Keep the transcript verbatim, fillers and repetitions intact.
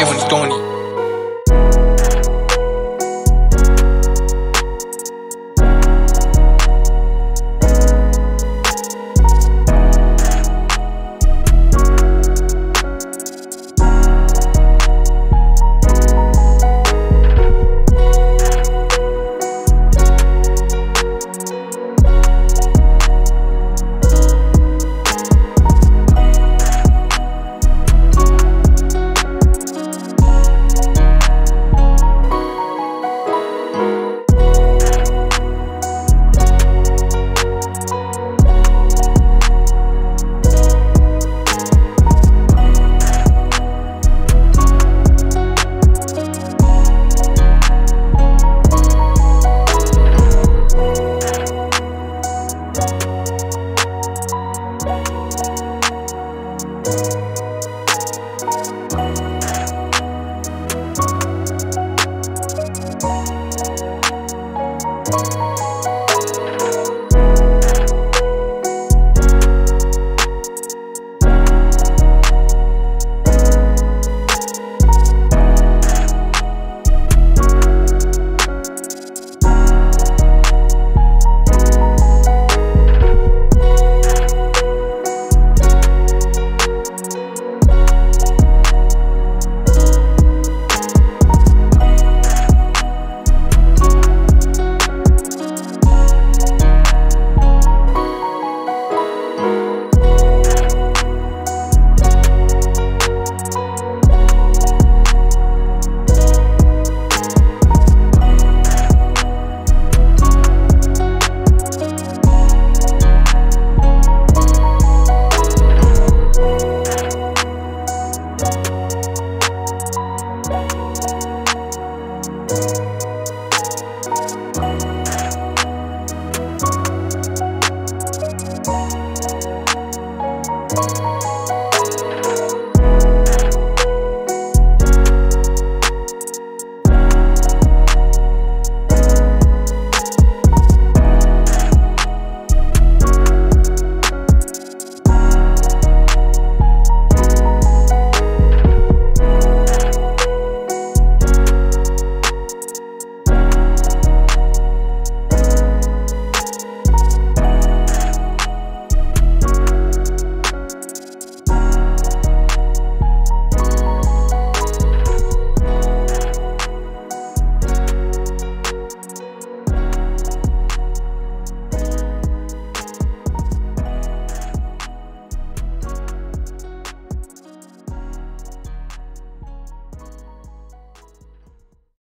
head when he's throwing